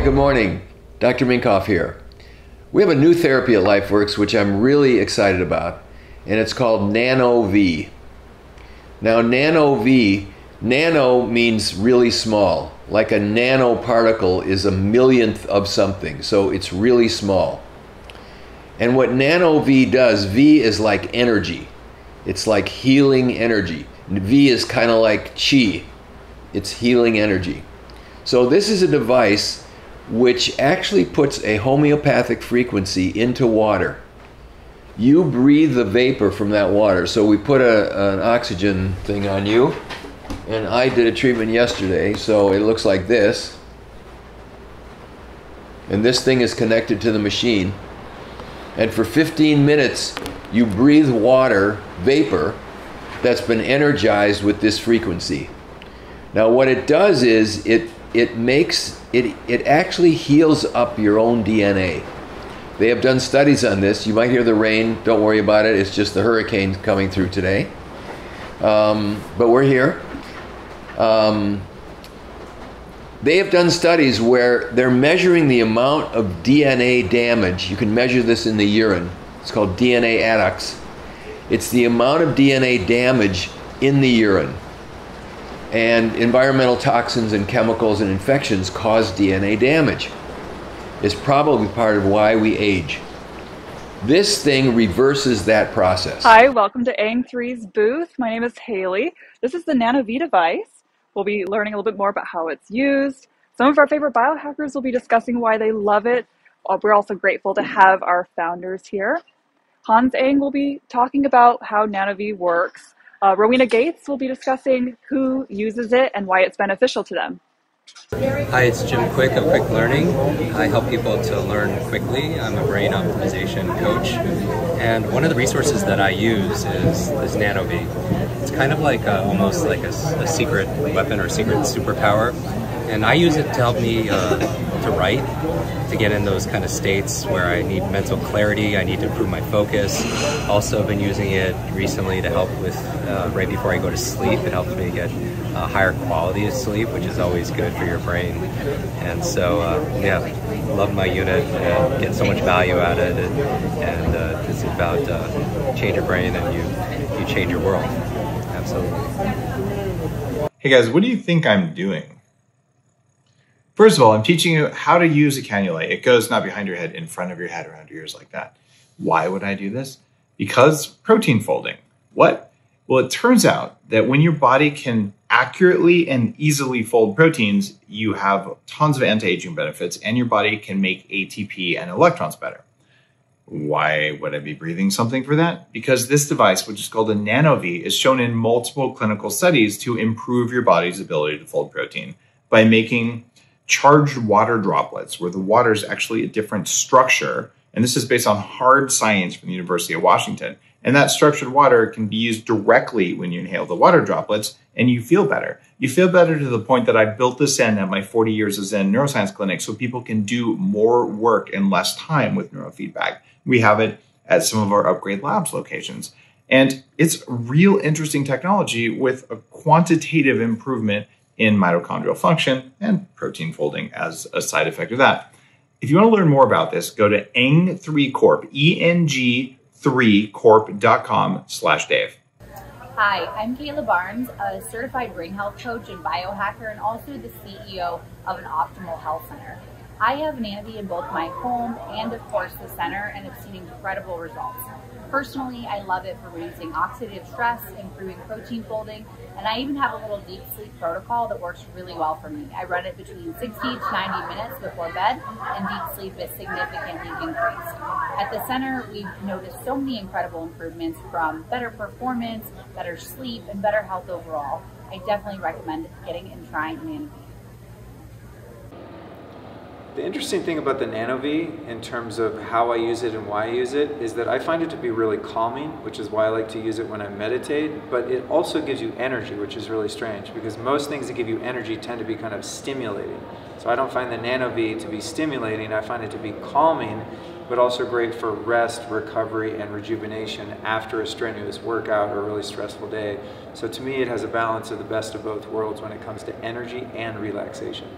Hi, good morning. Dr. Minkoff here. We have a new therapy at LifeWorks, which I'm really excited about, and it's called NanoVi. Now, NanoVi, nano means really small. Like a nanoparticle is a millionth of something, so it's really small. And what NanoVi does, V is like energy. It's like healing energy. V is kind of like chi. It's healing energy. So this is a device which actually puts a homeopathic frequency into water. You breathe the vapor from that water. So we put an oxygen thing on you. And I did a treatment yesterday, so it looks like this. And this thing is connected to the machine. And for 15 minutes, you breathe water, vapor, that's been energized with this frequency. Now what it does is it actually heals up your own DNA. They have done studies on this. You might hear the rain. Don't worry about it. It's just the hurricane coming through today. But we're here. They have done studies where they're measuring the amount of DNA damage. You can measure this in the urine. It's called DNA adducts. It's the amount of DNA damage in the urine. And environmental toxins and chemicals and infections cause DNA damage. It's probably part of why we age. This thing reverses that process. Hi, welcome to Ang3's booth. My name is Haley. This is the NanoVi device. We'll be learning a little bit more about how it's used. Some of our favorite biohackers will be discussing why they love it. We're also grateful to have our founders here. Hans Eng will be talking about how NanoVi works. Rowena Gates will be discussing who uses it and why it's beneficial to them. Hi, it's Jim Kwik of Kwik Learning. I help people to learn quickly. I'm a brain optimization coach. And one of the resources that I use is NanoVi. It's kind of like almost like a secret weapon or secret superpower. And I use it to help me to write, to get in those kind of states where I need mental clarity, I need to improve my focus. Also, I've been using it recently to help with, right before I go to sleep, it helps me get a higher quality of sleep, which is always good for your brain. And so, yeah, love my unit, and get so much value out of it, and it's about change your brain and you change your world, absolutely. Hey guys, what do you think I'm doing? First of all, I'm teaching you how to use a cannula. It goes not behind your head, in front of your head, around your ears like that. Why would I do this? Because protein folding. What? Well, it turns out that when your body can accurately and easily fold proteins, you have tons of anti-aging benefits and your body can make ATP and electrons better. Why would I be breathing something for that? Because this device, which is called a NanoVi, is shown in multiple clinical studies to improve your body's ability to fold protein by making charged water droplets, where the water is actually a different structure. And this is based on hard science from the University of Washington. And that structured water can be used directly when you inhale the water droplets, and you feel better. You feel better to the point that I built this in at my 40 Years of Zen neuroscience clinic so people can do more work in less time with neurofeedback. We have it at some of our Upgrade Labs locations. And it's real interesting technology with a quantitative improvement in mitochondrial function and protein folding as a side effect of that. If you want to learn more about this, go to Eng3 Corp, ENG3Corp.com/Dave. Hi, I'm Kayla Barnes, a certified brain health coach and biohacker, and also the CEO of an Optimal Health Center. I have NanoVi in both my home and, of course, the center, and I've seen incredible results. Personally, I love it for reducing oxidative stress, improving protein folding, and I even have a little deep sleep protocol that works really well for me. I run it between 60 to 90 minutes before bed, and deep sleep is significantly increased. At the center, we've noticed so many incredible improvements, from better performance, better sleep, and better health overall. I definitely recommend getting and trying NanoVi. The interesting thing about the NanoVi, in terms of how I use it and why I use it, is that I find it to be really calming, which is why I like to use it when I meditate, but it also gives you energy, which is really strange, because most things that give you energy tend to be kind of stimulating. So I don't find the NanoVi to be stimulating, I find it to be calming, but also great for rest, recovery, and rejuvenation after a strenuous workout or a really stressful day. So to me, it has a balance of the best of both worlds when it comes to energy and relaxation.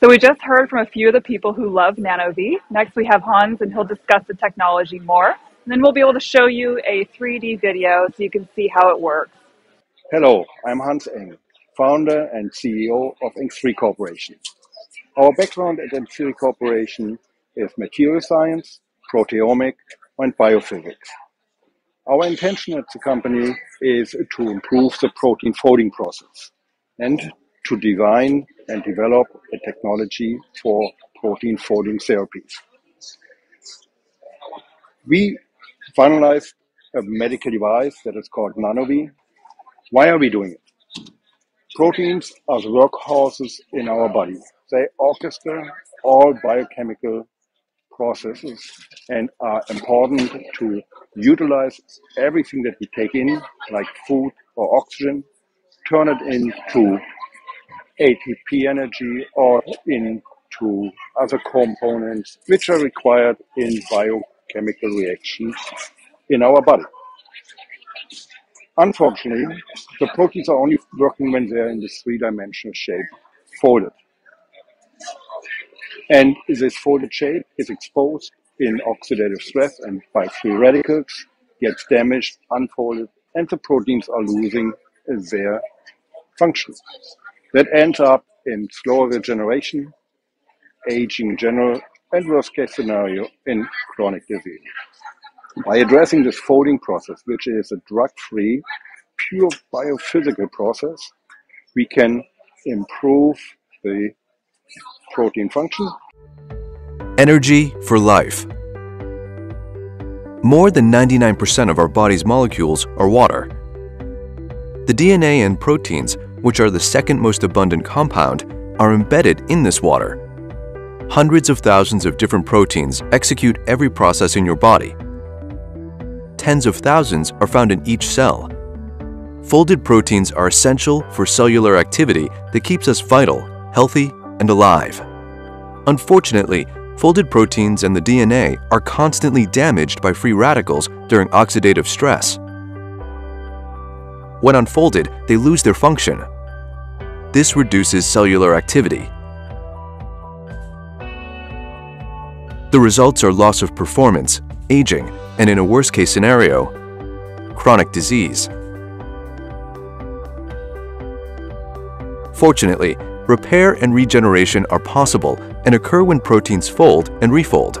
So we just heard from a few of the people who love NanoVi. Next, we have Hans, and he'll discuss the technology more. And then we'll be able to show you a 3D video so you can see how it works. Hello, I'm Hans Eng, founder and CEO of Eng3 Corporation. Our background at Eng3 Corporation is material science, proteomic, and biophysics. Our intention at the company is to improve the protein folding process and to design and develop a technology for protein folding therapies. We finalized a medical device that is called NanoVi. Why are we doing it? Proteins are the workhorses in our body. They orchestrate all biochemical processes and are important to utilize everything that we take in, like food or oxygen, turn it into ATP energy or into other components which are required in biochemical reactions in our body. Unfortunately, the proteins are only working when they are in this three-dimensional shape, folded. And this folded shape is exposed in oxidative stress and by free radicals, gets damaged, unfolded, and the proteins are losing their function. That ends up in slower regeneration, aging in general, and worst-case scenario in chronic disease. By addressing this folding process, which is a drug-free, pure biophysical process, we can improve the protein function. Energy for life. More than 99% of our body's molecules are water. The DNA and proteins, which are the second most abundant compound, are embedded in this water. Hundreds of thousands of different proteins execute every process in your body. Tens of thousands are found in each cell. Folded proteins are essential for cellular activity that keeps us vital, healthy, and alive. Unfortunately, folded proteins and the DNA are constantly damaged by free radicals during oxidative stress. When unfolded, they lose their function. This reduces cellular activity. The results are loss of performance, aging, and in a worst-case scenario, chronic disease. Fortunately, repair and regeneration are possible and occur when proteins fold and refold.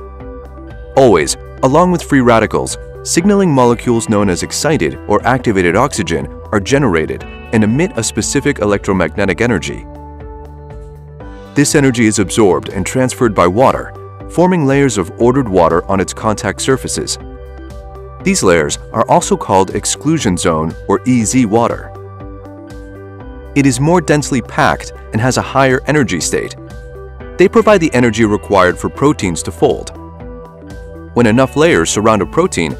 Always, along with free radicals, signaling molecules known as excited or activated oxygen are generated and emit a specific electromagnetic energy. This energy is absorbed and transferred by water, forming layers of ordered water on its contact surfaces. These layers are also called exclusion zone or EZ water. It is more densely packed and has a higher energy state. They provide the energy required for proteins to fold. When enough layers surround a protein,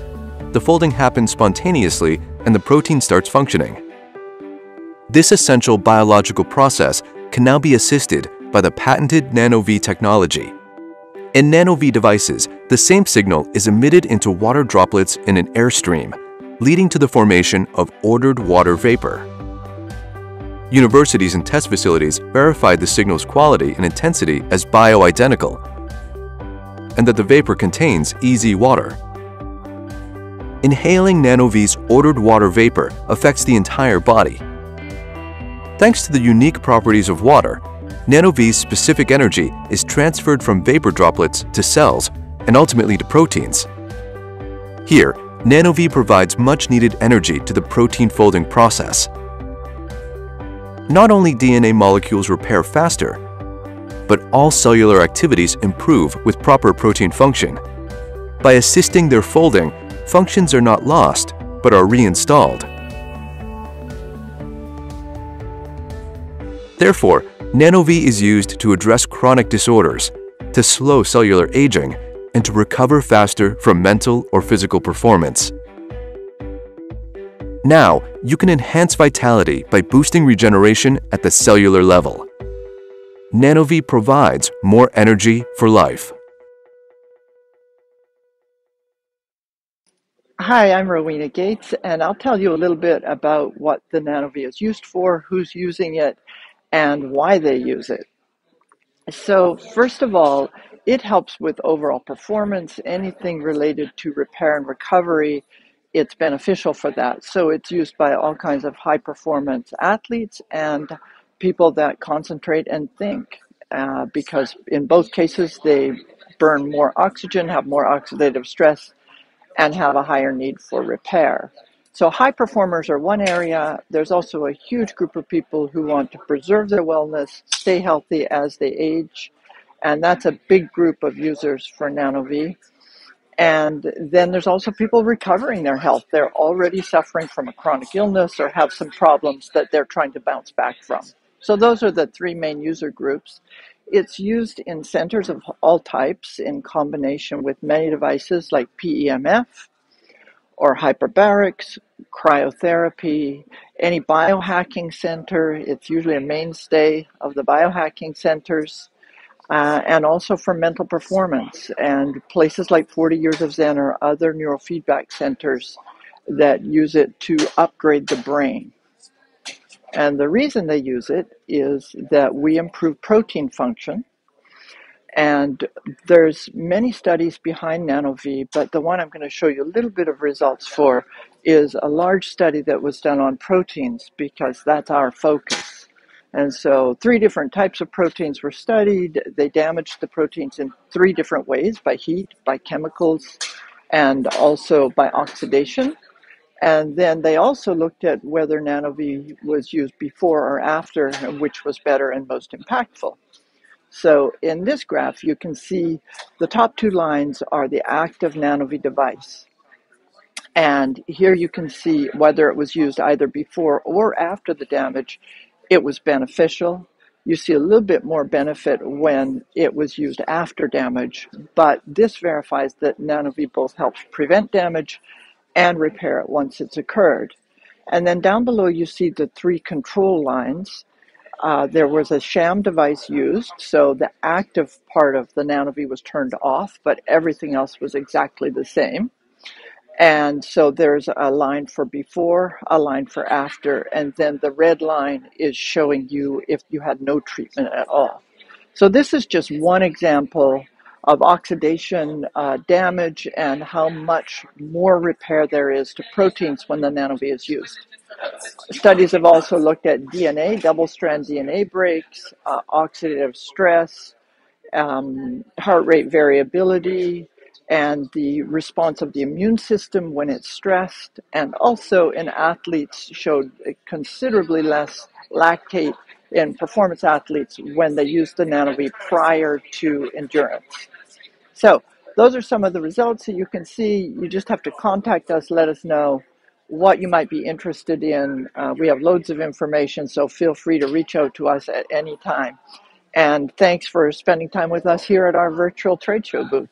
the folding happens spontaneously and the protein starts functioning. This essential biological process can now be assisted by the patented NanoVi technology. In NanoVi devices, the same signal is emitted into water droplets in an airstream, leading to the formation of ordered water vapor. Universities and test facilities verified the signal's quality and intensity as bioidentical, and that the vapor contains EZ water. Inhaling NanoVi's ordered water vapor affects the entire body. Thanks to the unique properties of water, NanoVi's specific energy is transferred from vapor droplets to cells and ultimately to proteins. Here, NanoVi provides much-needed energy to the protein folding process. Not only DNA molecules repair faster, but all cellular activities improve with proper protein function. By assisting their folding, functions are not lost, but are reinstalled. Therefore, NanoVi is used to address chronic disorders, to slow cellular aging, and to recover faster from mental or physical performance. Now, you can enhance vitality by boosting regeneration at the cellular level. NanoVi provides more energy for life. Hi, I'm Rowena Gates, and I'll tell you a little bit about what the NanoVi is used for, who's using it, and why they use it. So first of all, it helps with overall performance, anything related to repair and recovery. It's beneficial for that. So it's used by all kinds of high performance athletes and people that concentrate and think, because in both cases, they burn more oxygen, have more oxidative stress, and have a higher need for repair. So high performers are one area. There's also a huge group of people who want to preserve their wellness, stay healthy as they age. And that's a big group of users for NanoVi. And then there's also people recovering their health. They're already suffering from a chronic illness or have some problems that they're trying to bounce back from. So those are the three main user groups. It's used in centers of all types in combination with many devices like PEMF or hyperbarics, cryotherapy, any biohacking center. It's usually a mainstay of the biohacking centers. And also for mental performance and places like 40 Years of Zen or other neurofeedback centers that use it to upgrade the brain. And the reason they use it is that we improve protein function. And there's many studies behind NanoVi, but the one I'm going to show you a little bit of results for is a large study that was done on proteins because that's our focus. And so 3 different types of proteins were studied. They damaged the proteins in 3 different ways, by heat, by chemicals, and also by oxidation. And then they also looked at whether NanoVi was used before or after, which was better and most impactful. So in this graph, you can see the top 2 lines are the active NanoVi device. And here you can see whether it was used either before or after the damage. It was beneficial. You see a little bit more benefit when it was used after damage, but this verifies that NanoVi both helps prevent damage and repair it once it's occurred. And then down below you see the 3 control lines. There was a sham device used, so the active part of the NanoVi was turned off, but everything else was exactly the same. And so there's a line for before, a line for after, and then the red line is showing you if you had no treatment at all. So this is just one example of oxidation damage and how much more repair there is to proteins when the NanoVi is used. Studies have also looked at DNA, double-strand DNA breaks, oxidative stress, heart rate variability, and the response of the immune system when it's stressed, and also in athletes showed considerably less lactate in performance athletes when they used the NanoVi prior to endurance. So those are some of the results that you can see. You just have to contact us, let us know what you might be interested in. We have loads of information, so feel free to reach out to us at any time. And thanks for spending time with us here at our virtual trade show booth.